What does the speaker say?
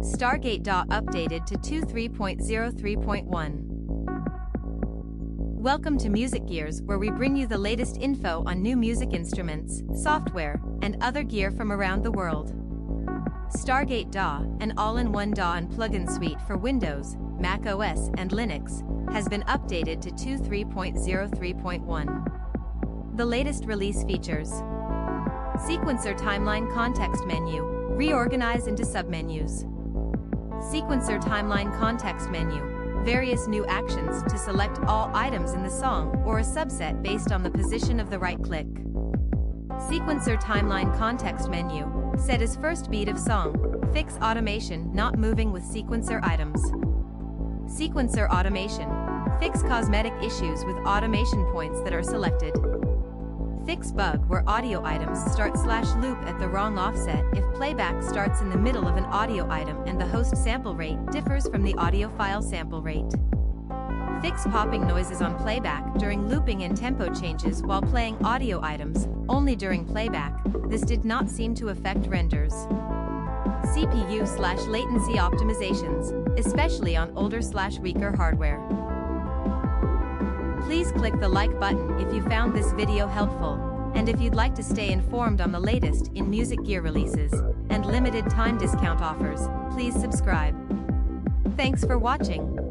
Stargate DAW updated to 23.03.1. Welcome to Music Gears, where we bring you the latest info on new music instruments, software, and other gear from around the world. Stargate DAW, an all-in-one DAW and plugin suite for Windows, Mac OS, and Linux, has been updated to 23.03.1. The latest release features: Sequencer Timeline Context Menu, reorganize into submenus. Sequencer Timeline Context Menu, various new actions to select all items in the song or a subset based on the position of the right click. Sequencer Timeline Context Menu, set as first beat of song, fix automation not moving with sequencer items. Sequencer Automation, fix cosmetic issues with automation points that are selected. Fix bug where audio items start/loop at the wrong offset if playback starts in the middle of an audio item and the host sample rate differs from the audio file sample rate. Fix popping noises on playback during looping and tempo changes while playing audio items, only during playback. This did not seem to affect renders. CPU/latency optimizations, especially on older/weaker hardware. Please click the like button if you found this video helpful, and if you'd like to stay informed on the latest in music gear releases and limited time discount offers, please subscribe. Thanks for watching.